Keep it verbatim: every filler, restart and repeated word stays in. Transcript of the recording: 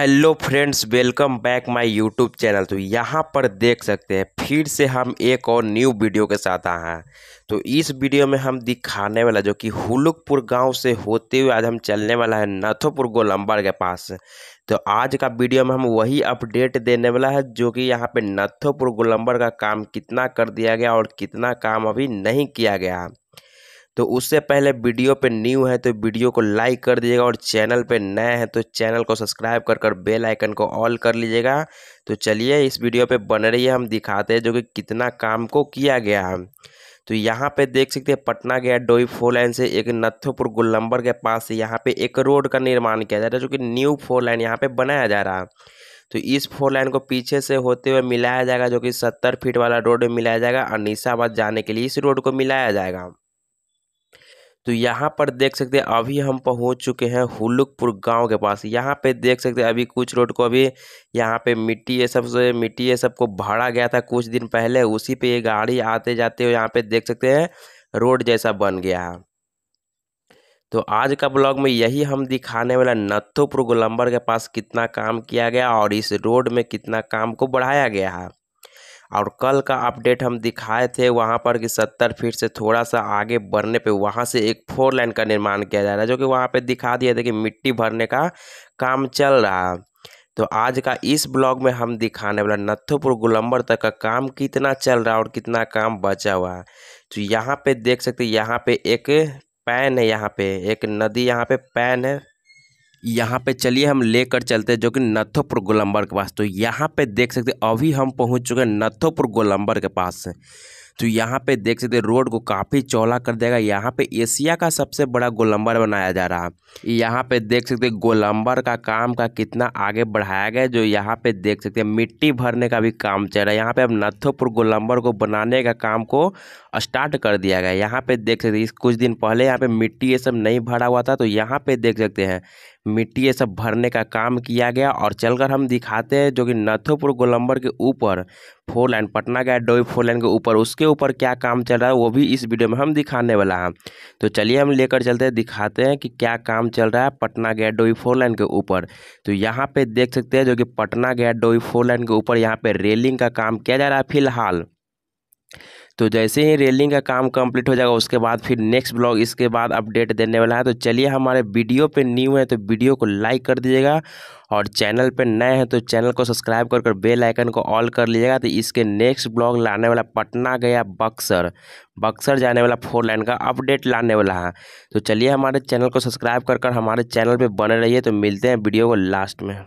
Hello friends, welcome back my YouTube channel. तो यहाँ पर देख सकते हैं फिर से हम एक और न्यू वीडियो के साथ आए हैं। तो इस वीडियो में हम दिखाने वाला जो कि हुलुकपुर गांव से होते हुए आज हम चलने वाला है नाथूपुर गोलंबर के पास। तो आज का वीडियो में हम वही अपडेट देने वाला है जो कि यहाँ पे नाथूपुर गोलंबर का काम कितना कर दिया गया और कितना काम अभी नहीं किया गया। तो उससे पहले वीडियो पे न्यू है तो वीडियो को लाइक कर दीजिएगा और चैनल पे नए हैं तो चैनल को सब्सक्राइब कर कर बेल आइकन को ऑल कर लीजिएगा। तो चलिए इस वीडियो पे बने रहिए, हम दिखाते हैं जो कि कितना काम को किया गया है। तो यहाँ पे देख सकते हैं पटना गया डोई फोर लाइन से एक नाथूपुर गोलंबर के पास यहाँ पे एक रोड का निर्माण किया जा रहा है जो कि न्यू फोर लाइन यहाँ पे बनाया जा रहा है। तो इस फोर लाइन को पीछे से होते हुए मिलाया जाएगा जो कि सत्तर फीट वाला रोड मिलाया जाएगा। अनिसाबाद जाने के लिए इस रोड को मिलाया जाएगा। तो यहाँ पर देख सकते हैं अभी हम पहुँच चुके हैं हुलुकपुर गांव के पास। यहाँ पे देख सकते हैं अभी कुछ रोड को अभी यहाँ पे मिट्टी ये सब से मिट्टी ये सब को भरा गया था कुछ दिन पहले, उसी पे ये गाड़ी आते जाते हुए यहाँ पे देख सकते हैं रोड जैसा बन गया। तो आज का ब्लॉग में यही हम दिखाने वाला नाथूपुर गोलंबर के पास कितना काम किया गया और इस रोड में कितना काम को बढ़ाया गया है। और कल का अपडेट हम दिखाए थे वहाँ पर कि सत्तर फीट से थोड़ा सा आगे बढ़ने पे वहाँ से एक फोर लाइन का निर्माण किया जा रहा है जो कि वहाँ पे दिखा दिया था कि मिट्टी भरने का काम चल रहा है। तो आज का इस ब्लॉग में हम दिखाने वाला नाथूपुर गोलंबर तक का काम कितना चल रहा है और कितना काम बचा हुआ है। तो यहाँ पे देख सकते यहाँ पे एक पैन है, यहाँ पे एक नदी, यहाँ पे पैन है। यहाँ पे चलिए हम लेकर चलते हैं जो कि नाथूपुर गोलंबर के पास। तो यहाँ पे देख सकते अभी हम पहुँच चुके हैं नाथूपुर गोलंबर के पास। तो यहाँ पे देख सकते रोड को काफ़ी चौड़ा कर देगा। यहाँ पे एशिया का सबसे बड़ा गोलंबर बनाया जा रहा है। यहाँ पे देख सकते गोलंबर का काम का कितना आगे बढ़ाया गया, जो यहाँ पे देख सकते हैं मिट्टी भरने का भी काम चल रहा है। यहाँ पे अब नाथूपुर गोलंबर को बनाने का काम को स्टार्ट कर दिया गया। यहाँ पे देख सकते इस कुछ दिन पहले यहाँ पे मिट्टी ये सब नहीं भरा हुआ था, तो यहाँ पे देख सकते हैं मिट्टी ये सब भरने का काम किया गया। और चलकर हम दिखाते हैं जो कि नाथूपुर गोलंबर के ऊपर फोर लाइन पटना गया डोई फोर लाइन के ऊपर उसके ऊपर क्या काम चल रहा है वो भी इस वीडियो में हम दिखाने वाला हैं। तो चलिए हम लेकर चलते हैं, दिखाते हैं कि क्या काम चल रहा है पटना गया डोई फोर लाइन के ऊपर। तो यहाँ पे देख सकते हैं जो कि पटना गया डोई फोर लाइन के ऊपर यहाँ पे रेलिंग का काम किया जा रहा है फिलहाल। तो जैसे ही रेलिंग का काम कंप्लीट हो जाएगा उसके बाद फिर नेक्स्ट ब्लॉग इसके बाद अपडेट देने वाला है। तो चलिए, हमारे वीडियो पे न्यू है तो वीडियो को लाइक कर दीजिएगा और चैनल पे नए हैं तो चैनल को सब्सक्राइब कर कर बेल आइकन को ऑल कर लीजिएगा। तो इसके नेक्स्ट ब्लॉग लाने वाला पटना गया बक्सर बक्सर जाने वाला फोर लाइन का अपडेट लाने वाला है। तो चलिए, हमारे चैनल को सब्सक्राइब कर कर हमारे चैनल पर बने रहिए। तो मिलते हैं वीडियो को लास्ट में।